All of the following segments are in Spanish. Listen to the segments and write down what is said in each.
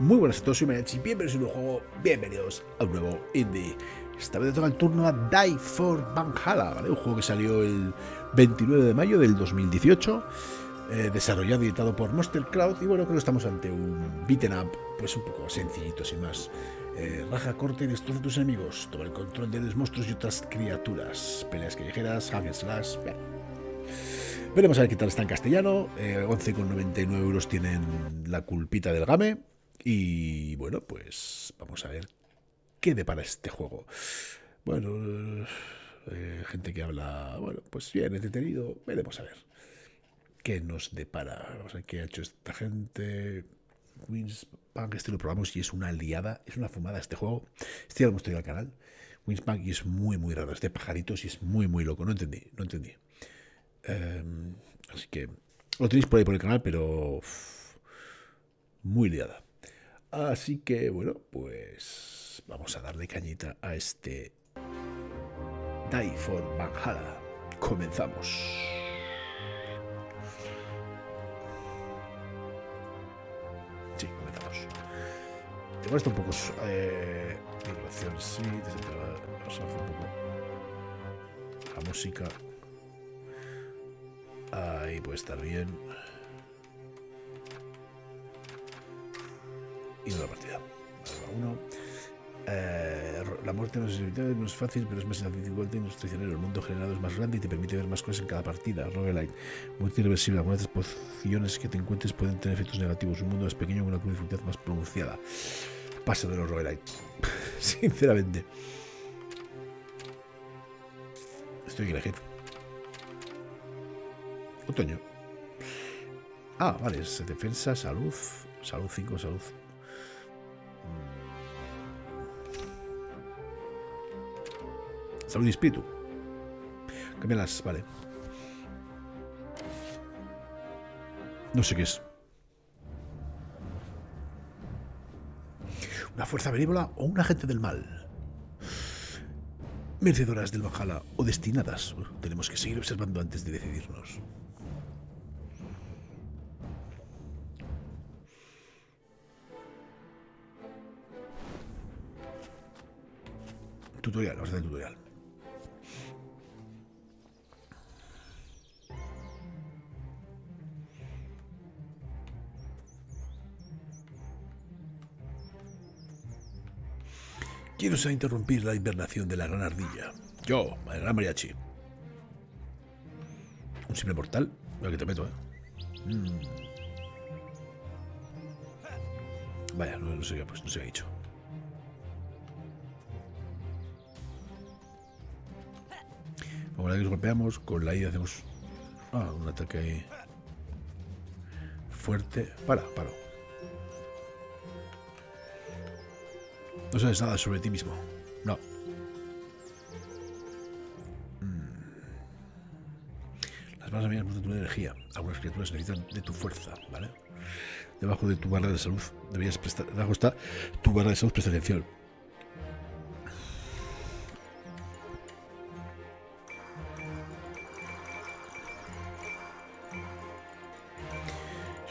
Muy buenas a todos, soy Mariatxi, bienvenidos a un nuevo juego, bienvenidos a un nuevo indie. Esta vez toca el turno a Die for Valhalla, ¿vale? Un juego que salió el 29 de mayo del 2018, desarrollado y editado por Monster Cloud. Y bueno, creo que estamos ante un beaten up, pues un poco sencillito, sin más. Raja, corte y destroza a tus enemigos, toma el control de los monstruos y otras criaturas, peleas callejeras, hack and slash. Veremos a ver qué tal está en castellano. 11,99 € tienen la culpita del game. Y bueno, pues vamos a ver qué depara este juego. Bueno, gente que habla, bueno, pues bien, entretenido. Veremos a ver qué nos depara. Vamos a ver qué ha hecho esta gente. Wings Punk, este lo probamos y es una liada, es una fumada este juego. Este ya lo hemos traído al canal. Wings Punk y es muy raro. Es de pajaritos y es muy loco. No entendí. Así que lo tenéis por ahí por el canal, pero muy liada. Así que bueno, pues vamos a darle cañita a este Die for Valhalla. Comenzamos. Sí, comenzamos. Igual está un poco vibración, sí, un poco la música. Ahí puede estar bien. Y una partida. Uno. La muerte no es inevitable, no es fácil, pero es más inevitable y no es traicionero. El mundo generado es más grande y te permite ver más cosas en cada partida. Roguelite. Muerte irreversible. Algunas de las pociones que te encuentres pueden tener efectos negativos. Un mundo más pequeño con una dificultad más pronunciada. Paso de los roguelite. Sinceramente. Estoy en la gente. Otoño. Ah, vale. Es defensa, salud. Salud 5, salud. Salud y espíritu. Cámbialas, vale. No sé qué es. Una fuerza benévola o un agente del mal. Mercedoras del Valhalla o destinadas. Tenemos que seguir observando antes de decidirnos. Tutorial, vamos a hacer el tutorial. ¿Quién os ha interrumpido la hibernación de la gran ardilla? Yo, el gran Mariatxi. ¿Un simple mortal? Mira que te meto, ¿eh? Vaya, no sé qué ha dicho. Con la que nos golpeamos, con la I hacemos un ataque fuerte. Paro. No sabes nada sobre ti mismo. No. Las manos amigas muestran tu energía. Algunas criaturas necesitan de tu fuerza, ¿vale? Debajo de tu barra de salud deberías prestar. Debajo está tu barra de salud preferencial.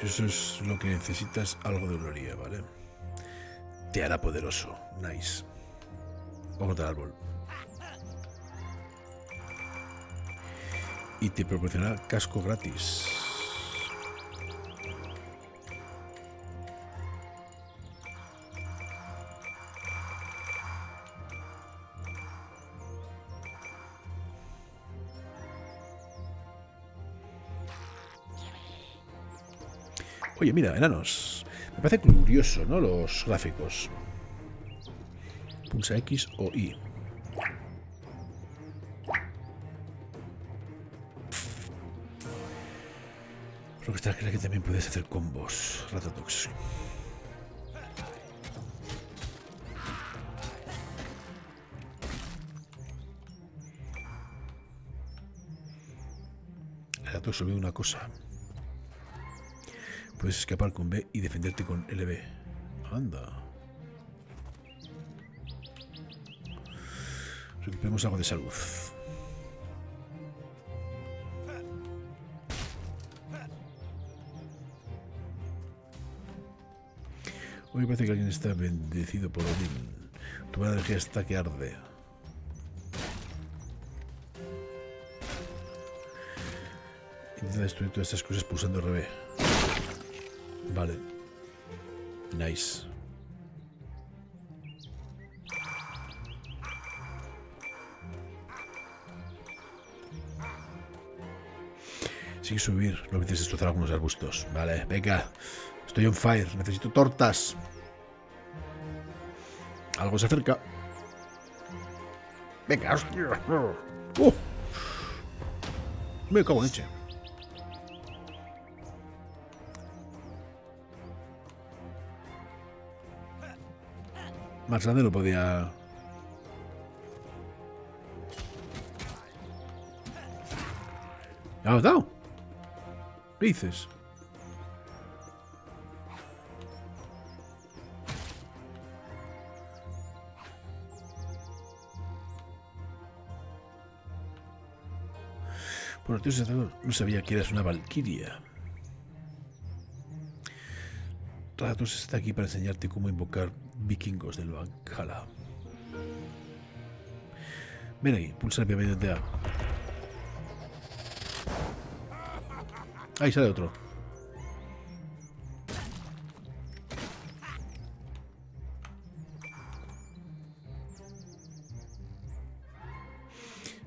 Eso es lo que necesitas, algo de gloria, ¿vale? Te hará poderoso. Nice. Vamos a cortar árbol. Y te proporcionará casco gratis. Oye, mira, enanos. Me parece curioso, ¿no? Los gráficos. Pulsa X o Y. Rockstar cree que también puedes hacer combos. Ratatox. Ratatox olvidó una cosa. Puedes escapar con B y defenderte con LB. Anda. Recuperemos algo de salud. Hoy me parece que alguien está bendecido por Odín. Tu mala energía está que arde. Intenta destruir todas estas cosas pulsando RB. Vale. Nice. Sin subir, lo que tienes es destrozar algunos arbustos. Vale, venga. Estoy on fire. Necesito tortas. Algo se acerca. Venga, hostia. Me cago en leche. Más grande no podía... ¿Me has dado? ¿Qué dices? Bueno, tío, no sabía que eras una valquiria. Ratos está aquí para enseñarte cómo invocar vikingos del Valhalla. Ven ahí, pulsa el bienvenido de A. Ahí sale otro.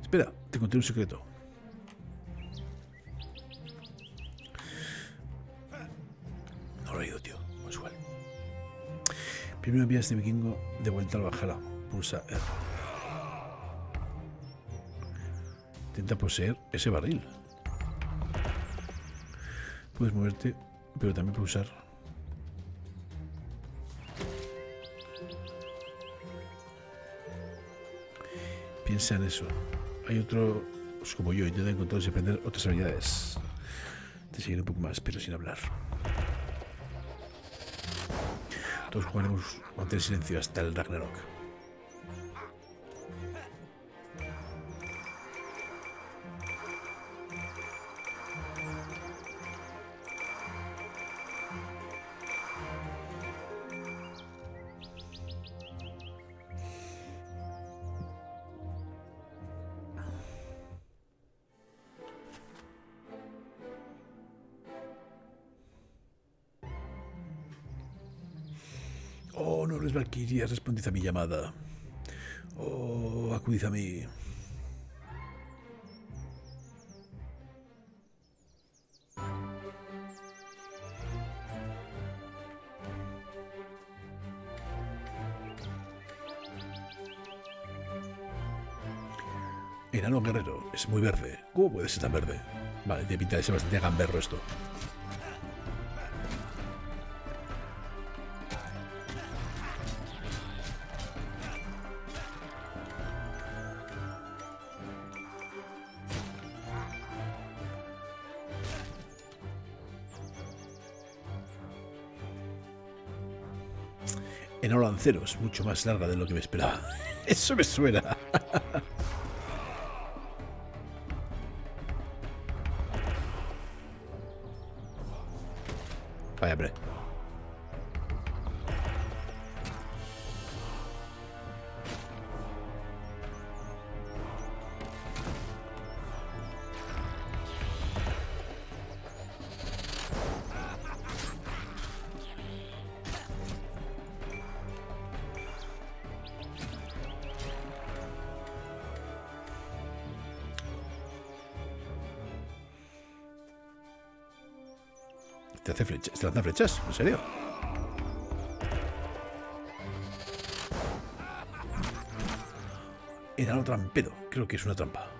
Espera, te conté un secreto. Primero envía a este vikingo de vuelta al Valhalla. Pulsa R. Intenta poseer ese barril. Puedes moverte, pero también puedes usar. Piensa en eso. Hay otros como yo, intenta encontrar y aprender otras habilidades. Te seguiré un poco más, pero sin hablar. Todos jugaremos mantener silencio hasta el Ragnarok. Valquiria, respondid a mi llamada. Oh, acudid a mí. Enano guerrero, es muy verde. ¿Cómo puede ser tan verde? Vale, tiene pinta de ser bastante gamberro esto. Es mucho más larga de lo que me esperaba. Eso me suena. Vaya, hombre. ¿Te lanzan flechas? ¿En serio? Era lo trampedo. Creo que es una trampa.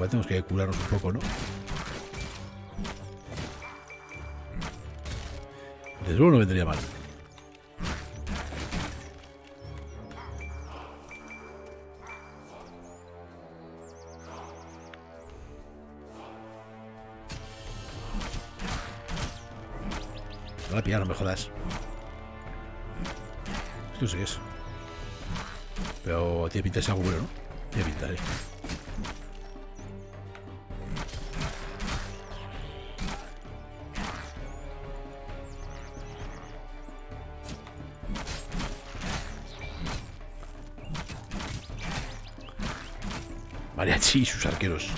Igual tenemos que curarnos un poco, ¿no? Desde luego no vendría mal. Me va a pillar, no me jodas. Esto sí es. Pero tiene pinta de ser algo bueno, ¿no? Tiene pinta, ¿eh? Mariatxi y sus arqueros.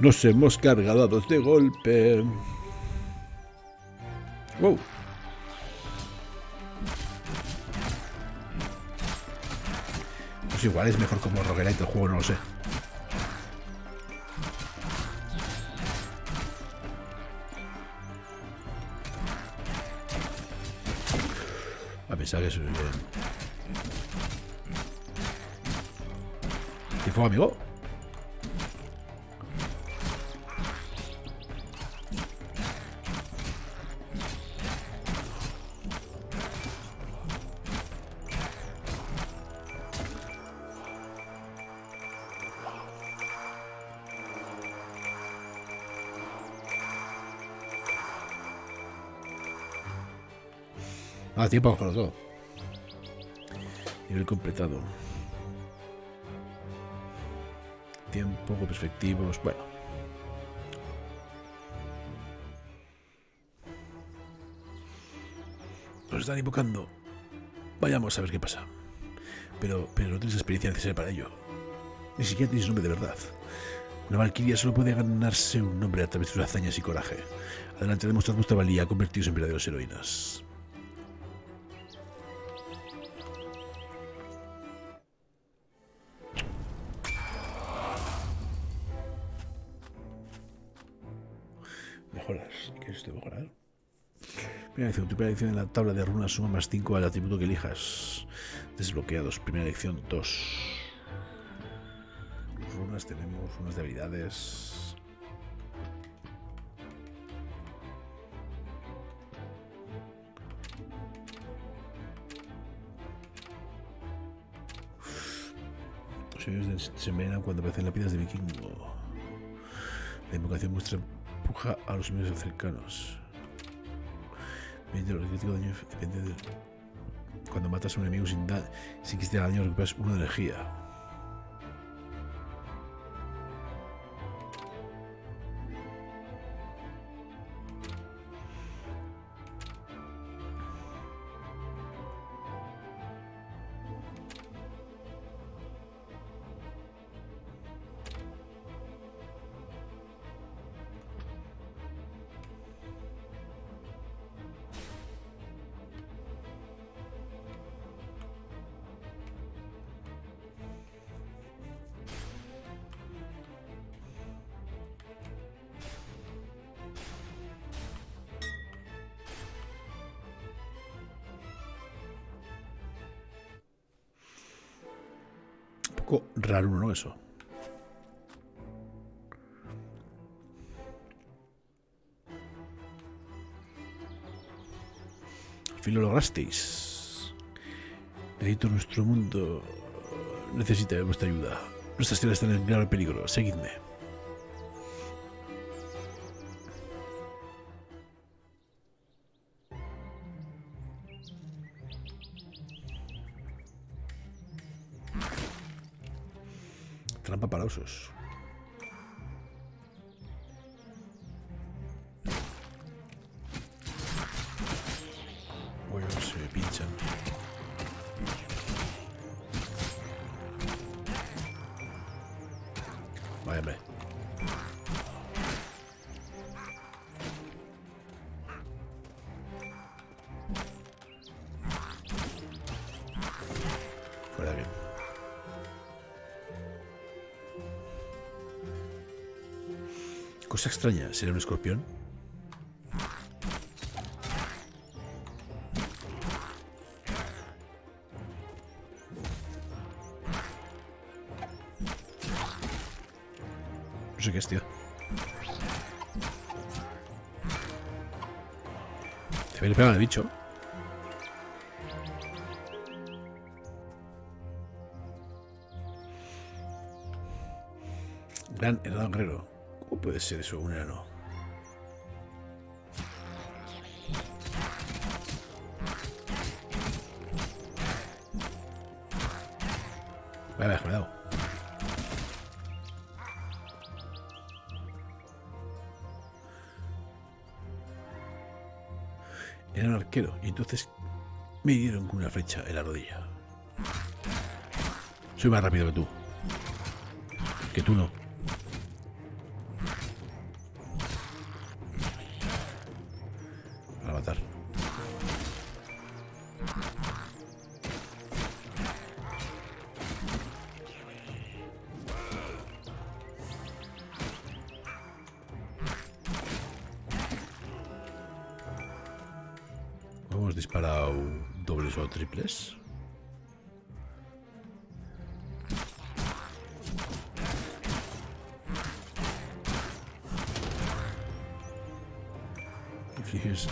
Nos hemos cargado a dos de golpe. Wow. Pues igual es mejor como roguelite el juego, no lo sé. A pesar que eso es bien. ¿Qué fue, amigo? Ah, tiempo para todo. Nivel completado. Tiempo, perspectivos. Bueno. Nos están invocando. Vayamos a ver qué pasa. Pero no tienes experiencia necesaria para ello. Ni siquiera tienes nombre de verdad. Una valquiria solo puede ganarse un nombre a través de sus hazañas y coraje. Adelante, demostrad vuestra valía, convertidos en verdaderos heroínas. Primera elección. Tu primera elección en la tabla de runas suma más 5 al atributo que elijas. Desbloqueados. Primera elección 2. Runas tenemos, runas de habilidades. Los ellos se envenenan cuando aparecen lápidas de vikingo. La invocación muestra empuja a los enemigos cercanos. Depende de cuando matas a un enemigo sin que esté daño, recuperas 1 de energía. Raro, ¿no? Eso. Al fin lo lograsteis. Nuestro mundo necesita vuestra ayuda. Nuestras tierras están en grave peligro. Seguidme. Trampa para osos. Bueno, se pinchan. Vaya, hombre. Cosa extraña, ¿será un escorpión? No sé qué es, tío. Te voy a pegar al bicho. Gran enano guerrero. ¿Cómo puede ser eso? Un enano. Vale, cuidado. Era un arquero y entonces me dieron con una flecha en la rodilla. Soy más rápido que tú. Que tú no. Hemos disparado dobles o triples. Fíjense.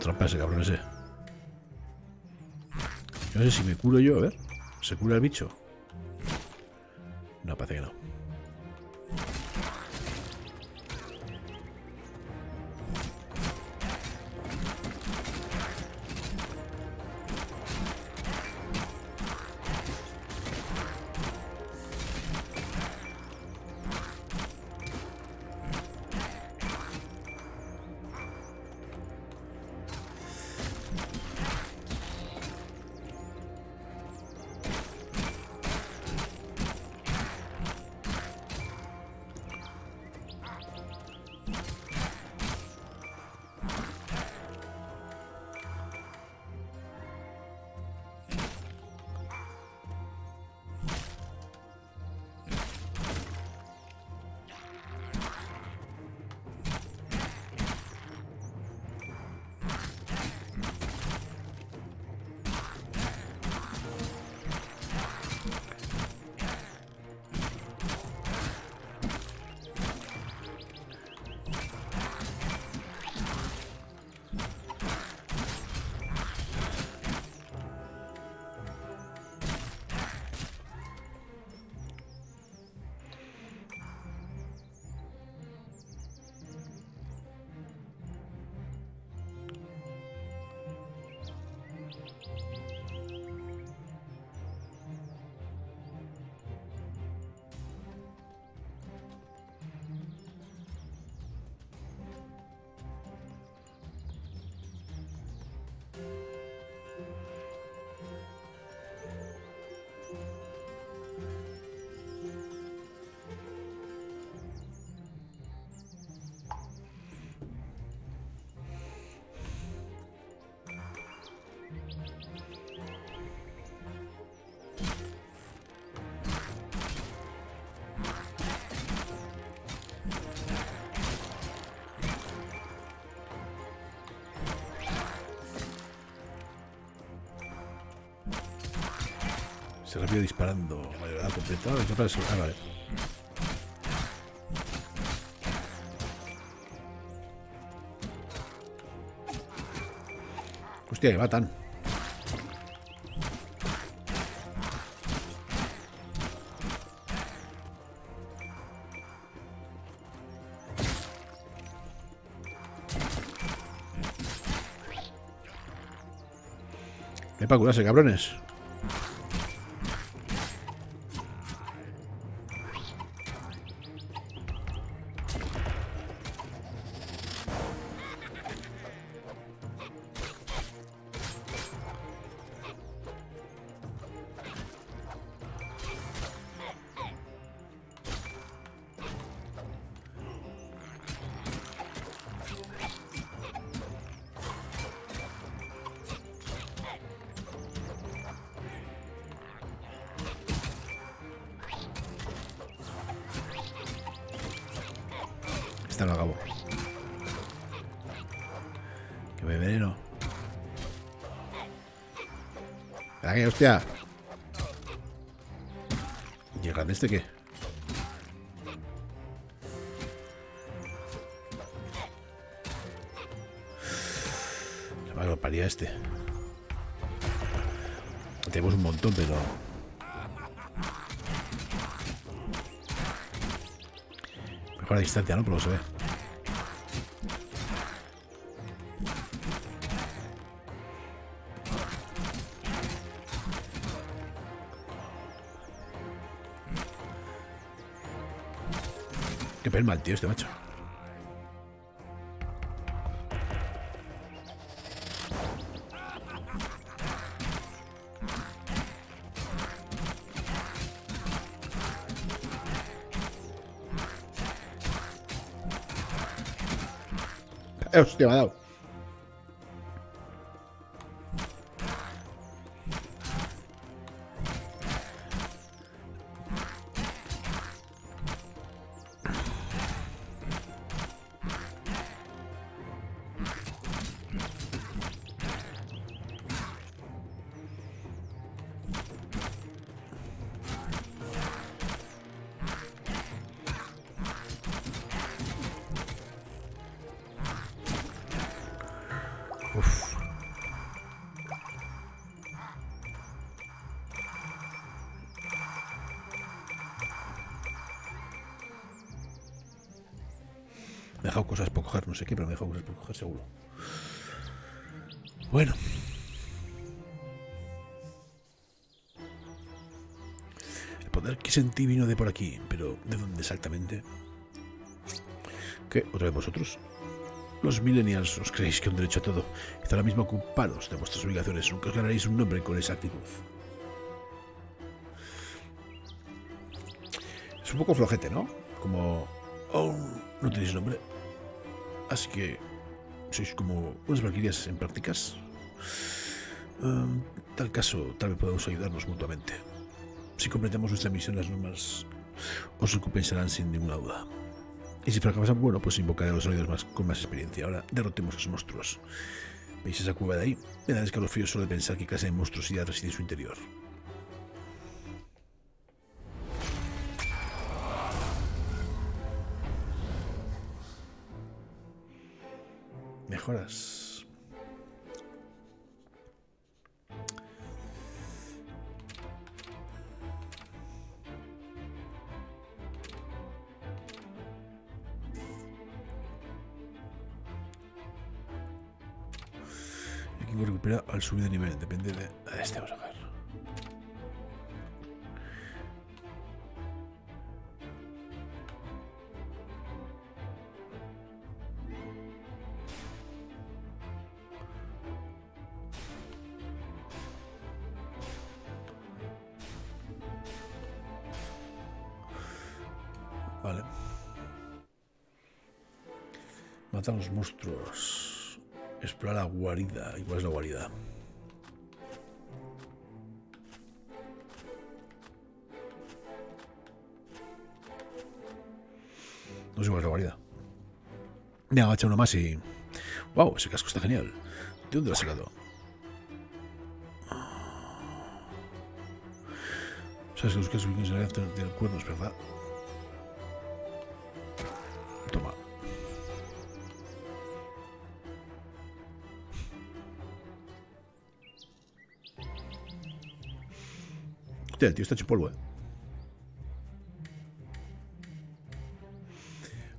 Trampa ese cabrón ese. Yo no sé si me curo yo, a ver. ¿Se cura el bicho? No, parece que no. Se rápido disparando, mayoría completada, no parece. Ah, vale. Hostia, que matan. Hay para curarse, cabrones. al cabo. Que me veneno. ¿Para qué, hostia? ¿Y el grande este qué? Se me ha golpeado este. Tenemos un montón, pero... mejor a distancia, ¿no? Pero se ve. Qué perma el tío este, macho. Hostia, me ha dado. Me he dejado cosas por coger, no sé qué, pero me he dejado cosas por coger seguro. Bueno. El poder que sentí vino de por aquí, pero ¿de dónde exactamente? ¿Qué? ¿Otra vez vosotros? Los millennials os creéis que un derecho a todo. Quizá ahora mismo ocuparos de vuestras obligaciones. Nunca os ganaréis un nombre con esa actitud. Es un poco flojete, ¿no? Como... oh, no tenéis nombre. Así que sois como unas valquirias en prácticas. Tal caso, tal vez podemos ayudarnos mutuamente. Si completamos nuestra misión, las normas os recompensarán sin ninguna duda. Y si fracasan, bueno, pues invocaré a los sonidos con más experiencia. Ahora derrotemos a esos monstruos. ¿Veis esa cueva de ahí? Me da escalofrío solo de pensar que clase de monstruosidad reside en su interior. Mejoras. Equipo recupera al subir de nivel, depende de... este vamos a ver. Vale. Mata a los monstruos. Explora la guarida. Igual es la guarida. No sé cuál es la guarida. Mira, va a echar uno más y... wow, ese casco está genial. ¿De dónde lo has sacado? Sabes que los cascos que se le hacen tienen cuernos, ¿verdad? El tío está hecho polvo, ¿eh?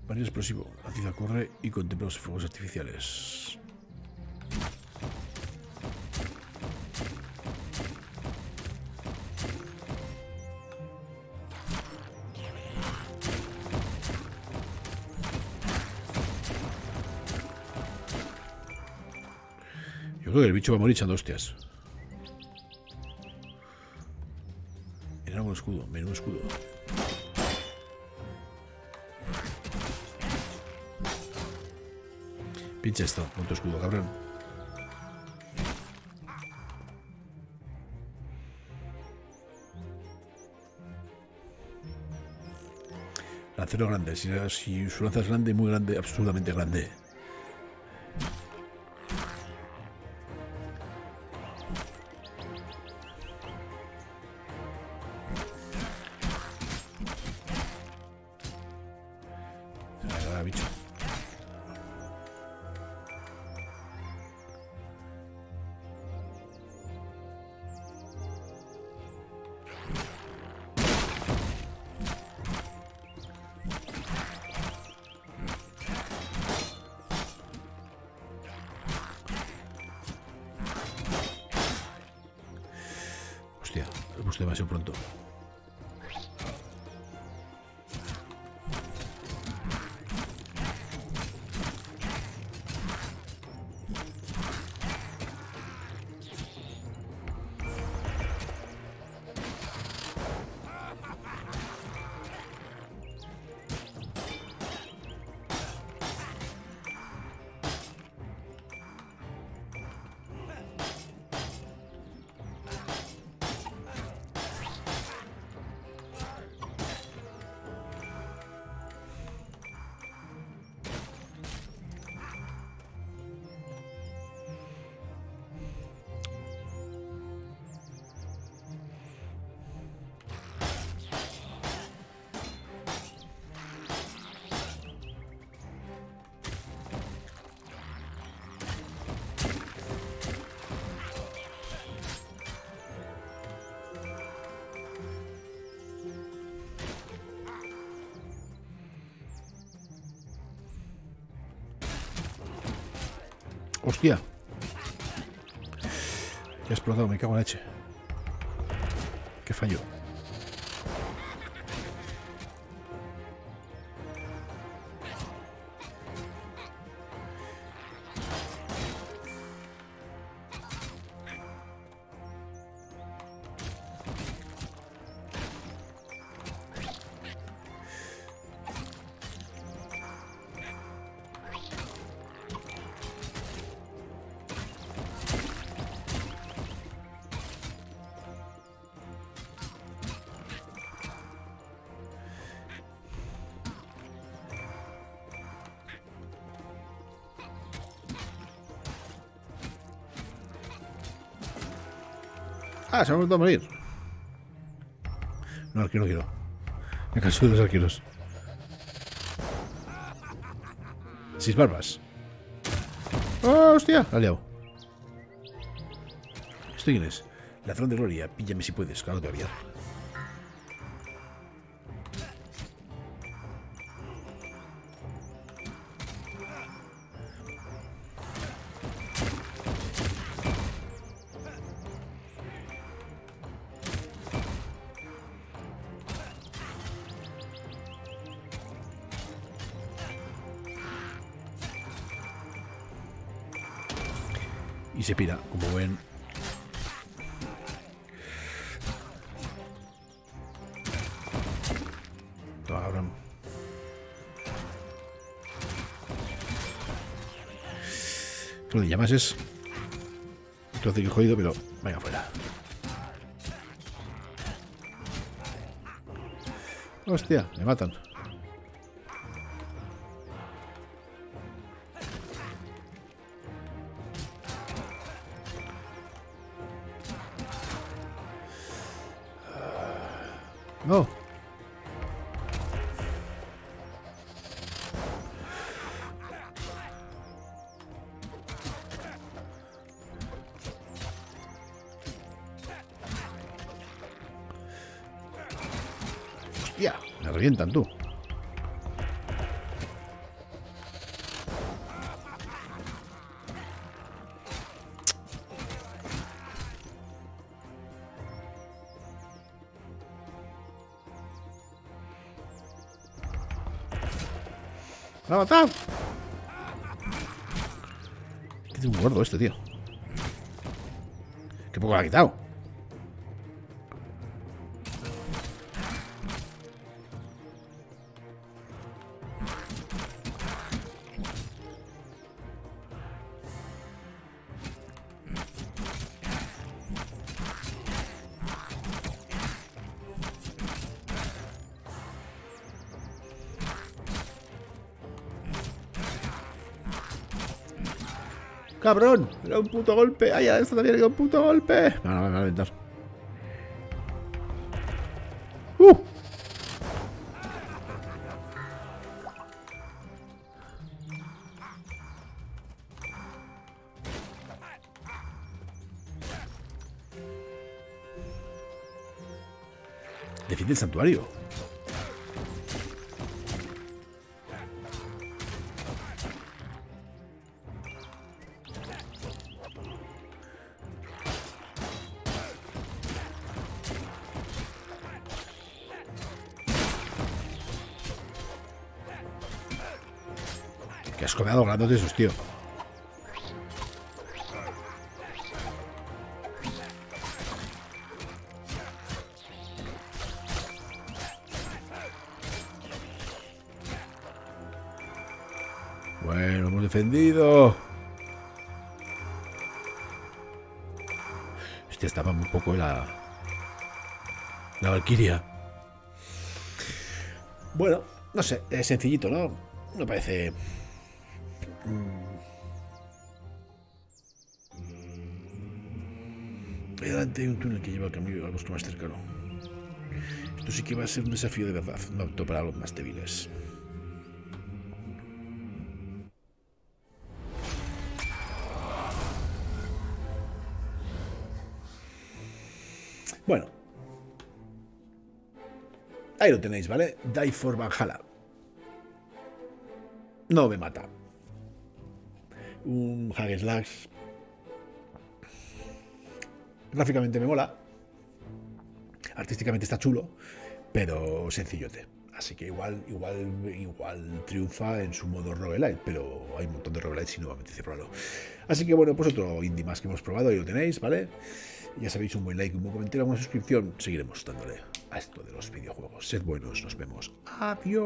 Varios explosivo. La tiza corre y contempla los fuegos artificiales. Yo creo que el bicho va a morir echando hostias. Escudo, menú escudo. Pincha esto, con tu escudo, cabrón. La hacerlo grande. Si su lanza es grande, muy grande, absolutamente grande. Demasiado pronto. Hostia, ya he explotado, me cago en la leche. Qué fallo. Ah, se me ha vuelto a morir. No, arquero quiero. Me canso de los arqueros. 6 barbas. ¡Oh, hostia! La he liado. ¿Esto quién es? Ladrón de gloria. Píllame si puedes. Claro que voy a pillar. Y se pira, como ven. Toma, cabrón. Tú le llamas es. Entonces que jodido, pero venga fuera. Hostia, me matan. No. Hostia, me revientan tú. ¡Va a matar! ¡Qué de un gordo este, tío! ¡Qué poco le ha quitado! ¡Cabrón! ¡Era un puto golpe! ¡Ay, a esto también era un puto golpe! No, no, me va a aventar. Defiende el santuario. Que has comido grandes de esos, tío. Bueno, hemos defendido. Hostia, estaba un poco la Valquiria. Bueno, no sé, es sencillito, ¿no? No parece... Ahí adelante hay un túnel que lleva al camino al bosque más cercano. Esto sí que va a ser un desafío de verdad, no apto para los más débiles. Bueno, ahí lo tenéis, ¿vale? Die for Valhalla. No me mata. Un hack and slash. Gráficamente me mola. Artísticamente está chulo, pero sencillote. Así que igual triunfa en su modo roguelite, pero hay un montón de roguelites y no me apetece probarlo. Así que bueno, pues otro indie más que hemos probado, ahí lo tenéis, ¿vale? Ya sabéis, un buen like, un buen comentario, una suscripción. Seguiremos dándole a esto de los videojuegos. Sed buenos, nos vemos. Adiós.